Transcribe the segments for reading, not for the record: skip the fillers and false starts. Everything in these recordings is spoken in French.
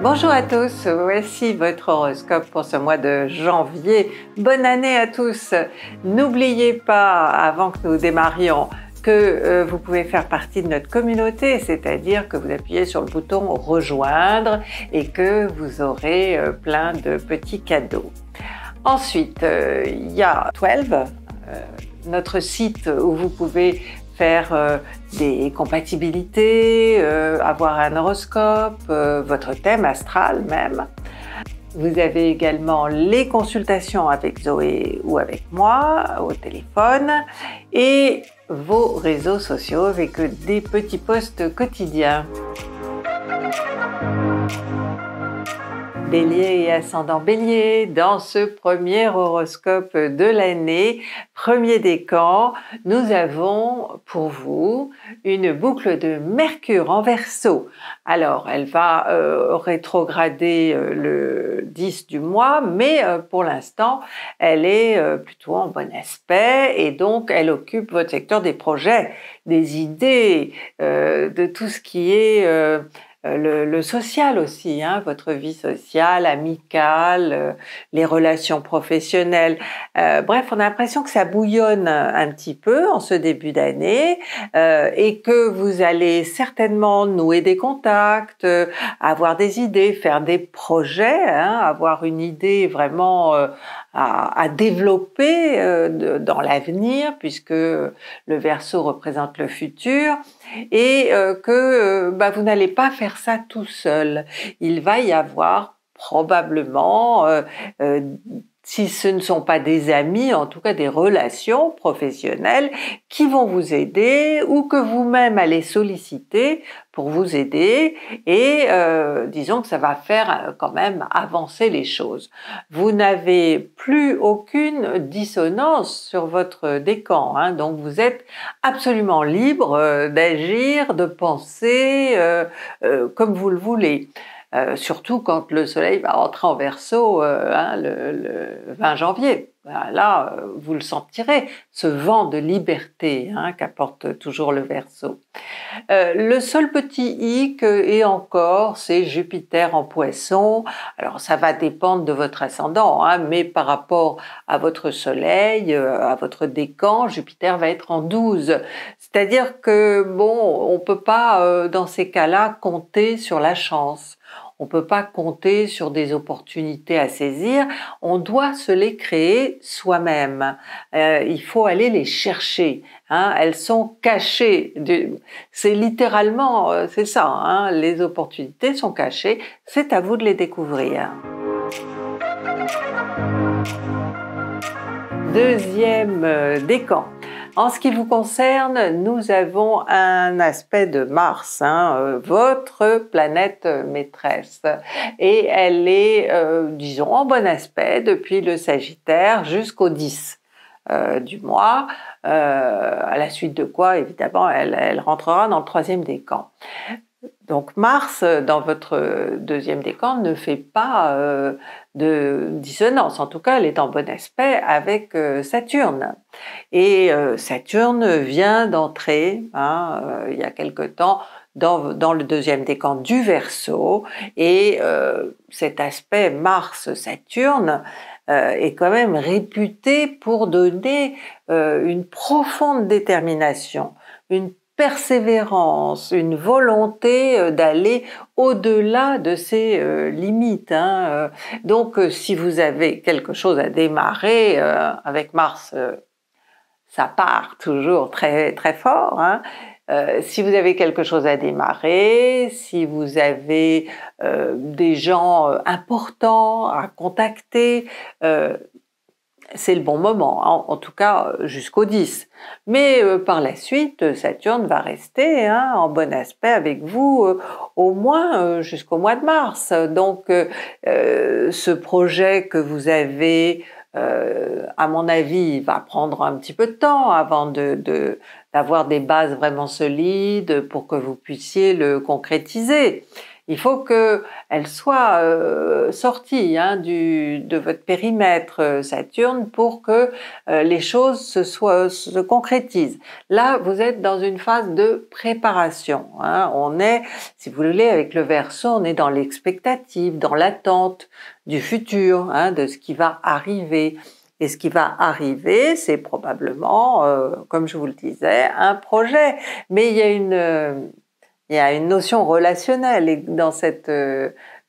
Bonjour à tous, voici votre horoscope pour ce mois de janvier. Bonne année à tous! N'oubliez pas, avant que nous démarrions, que vous pouvez faire partie de notre communauté, c'est-à-dire que vous appuyez sur le bouton « Rejoindre » et que vous aurez plein de petits cadeaux. Ensuite, il y a 12, notre site où vous pouvez faire des compatibilités, avoir un horoscope, votre thème astral même. Vous avez également les consultations avec Zoé ou avec moi au téléphone et vos réseaux sociaux avec des petits posts quotidiens. Bélier et ascendant Bélier, dans ce premier horoscope de l'année, premier décan, nous avons pour vous une boucle de Mercure en Verseau. Alors, elle va rétrograder le 10 du mois, mais pour l'instant, elle est plutôt en bon aspect et donc elle occupe votre secteur des projets, des idées, de tout ce qui est... Le social aussi, hein, votre vie sociale, amicale, les relations professionnelles. Bref, on a l'impression que ça bouillonne un petit peu en ce début d'année et que vous allez certainement nouer des contacts, avoir des idées, faire des projets, hein, avoir une idée vraiment à développer dans l'avenir, puisque le Verseau représente le futur, et que vous n'allez pas faire ça tout seul. Il va y avoir probablement, si ce ne sont pas des amis, en tout cas des relations professionnelles qui vont vous aider ou que vous-même allez solliciter pour vous aider et disons que ça va faire quand même avancer les choses. Vous n'avez plus aucune dissonance sur votre décan, hein, donc vous êtes absolument libre d'agir, de penser comme vous le voulez. Surtout quand le soleil va entrer en Verseau hein, le 20 janvier. Là, vous le sentirez, ce vent de liberté hein, qu'apporte toujours le Verseau. Le seul petit hic, et encore, c'est Jupiter en Poisson. Alors, ça va dépendre de votre ascendant, hein, mais par rapport à votre soleil, à votre décan, Jupiter va être en 12. C'est-à-dire que, bon, on ne peut pas, dans ces cas-là, compter sur la chance. On ne peut pas compter sur des opportunités à saisir, on doit se les créer soi-même. Il faut aller les chercher, hein, elles sont cachées. C'est littéralement, c'est ça, hein, les opportunités sont cachées, c'est à vous de les découvrir. Deuxième décan. En ce qui vous concerne, nous avons un aspect de Mars, hein, votre planète maîtresse. Et elle est, disons, en bon aspect depuis le Sagittaire jusqu'au 10 du mois, à la suite de quoi, évidemment, elle rentrera dans le troisième décan. Donc Mars, dans votre deuxième décan, ne fait pas de dissonance. En tout cas, elle est en bon aspect avec Saturne. Et Saturne vient d'entrer, hein, il y a quelque temps, dans le deuxième décan du Verseau. Et cet aspect Mars-Saturne est quand même réputé pour donner une profonde détermination, une persévérance, une volonté d'aller au-delà de ses limites. Hein. Donc, si vous avez quelque chose à démarrer avec Mars, ça part toujours très, très fort. Hein. Si vous avez quelque chose à démarrer, si vous avez des gens importants à contacter, c'est le bon moment, hein, en tout cas jusqu'au 10. Mais par la suite, Saturne va rester hein, en bon aspect avec vous au moins jusqu'au mois de mars. Donc ce projet que vous avez, à mon avis, va prendre un petit peu de temps avant d'avoir des bases vraiment solides pour que vous puissiez le concrétiser. Il faut qu'elle soit sortie de votre périmètre Saturne pour que les choses se concrétisent. Là, vous êtes dans une phase de préparation. On est, si vous voulez, avec le Verseau, on est dans l'expectative, dans l'attente du futur, de ce qui va arriver. Et ce qui va arriver, c'est probablement, comme je vous le disais, un projet. Mais il y a une notion relationnelle et dans cette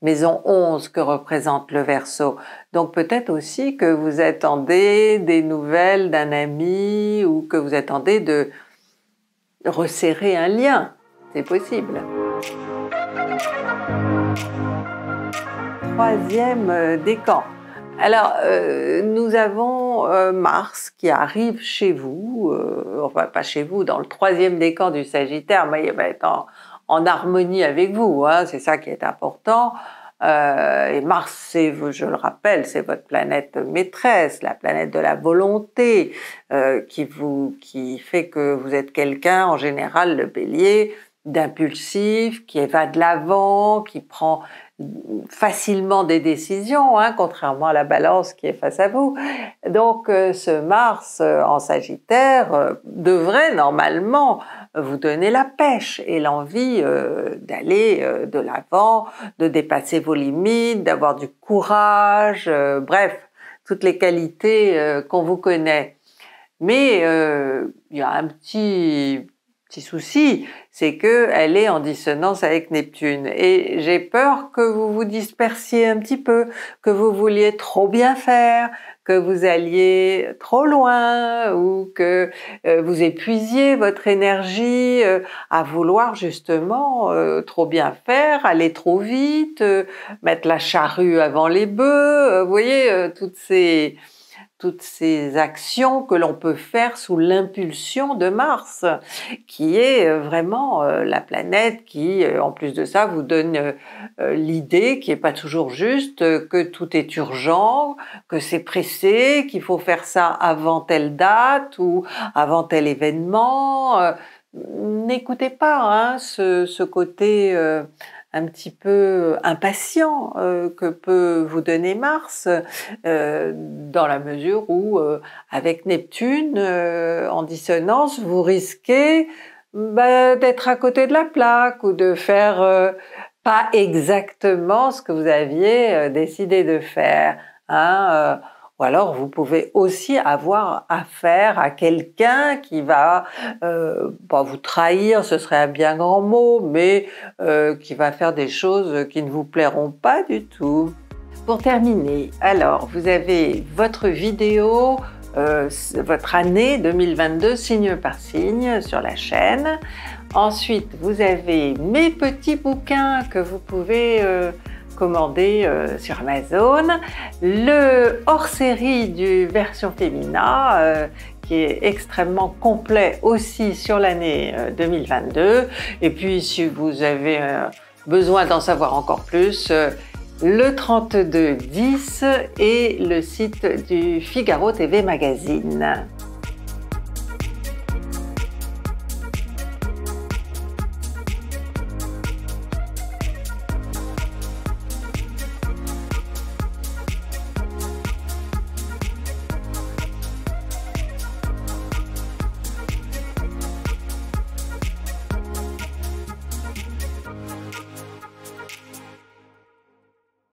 maison 11 que représente le Verseau. Donc peut-être aussi que vous attendez des nouvelles d'un ami ou que vous attendez de resserrer un lien. C'est possible. Troisième décan. Alors, nous avons Mars qui arrive chez vous, enfin pas chez vous, dans le troisième décan du Sagittaire, mais il va être en harmonie avec vous, c'est ça qui est important. Et Mars, je le rappelle, c'est votre planète maîtresse, la planète de la volonté, qui fait que vous êtes quelqu'un, en général le Bélier, d'impulsif, qui va de l'avant, qui prend facilement des décisions, contrairement à la Balance qui est face à vous. Donc ce Mars en Sagittaire devrait normalement vous donner la pêche et l'envie d'aller de l'avant, de dépasser vos limites, d'avoir du courage, bref, toutes les qualités qu'on vous connaît. Mais il y a un petit souci, c'est qu'elle est en dissonance avec Neptune. Et j'ai peur que vous vous dispersiez un petit peu, que vous vouliez trop bien faire, que vous alliez trop loin ou que vous épuisiez votre énergie à vouloir justement trop bien faire, aller trop vite, mettre la charrue avant les bœufs, vous voyez, toutes ces actions que l'on peut faire sous l'impulsion de Mars, qui est vraiment la planète qui, en plus de ça, vous donne l'idée, qui n'est pas toujours juste, que tout est urgent, que c'est pressé, qu'il faut faire ça avant telle date ou avant tel événement. N'écoutez pas ce côté un petit peu impatient que peut vous donner Mars, dans la mesure où, avec Neptune en dissonance, vous risquez d'être à côté de la plaque ou de faire pas exactement ce que vous aviez décidé de faire. Ou alors vous pouvez aussi avoir affaire à quelqu'un qui va pas vous trahir, ce serait un bien grand mot, mais qui va faire des choses qui ne vous plairont pas du tout. Pour terminer, alors vous avez votre vidéo, votre année 2022 signe par signe sur la chaîne. Ensuite, vous avez mes petits bouquins que vous pouvez commandé sur Amazon, le hors-série du version Femina qui est extrêmement complet aussi sur l'année 2022, et puis si vous avez besoin d'en savoir encore plus, le 3210 et le site du Figaro TV Magazine.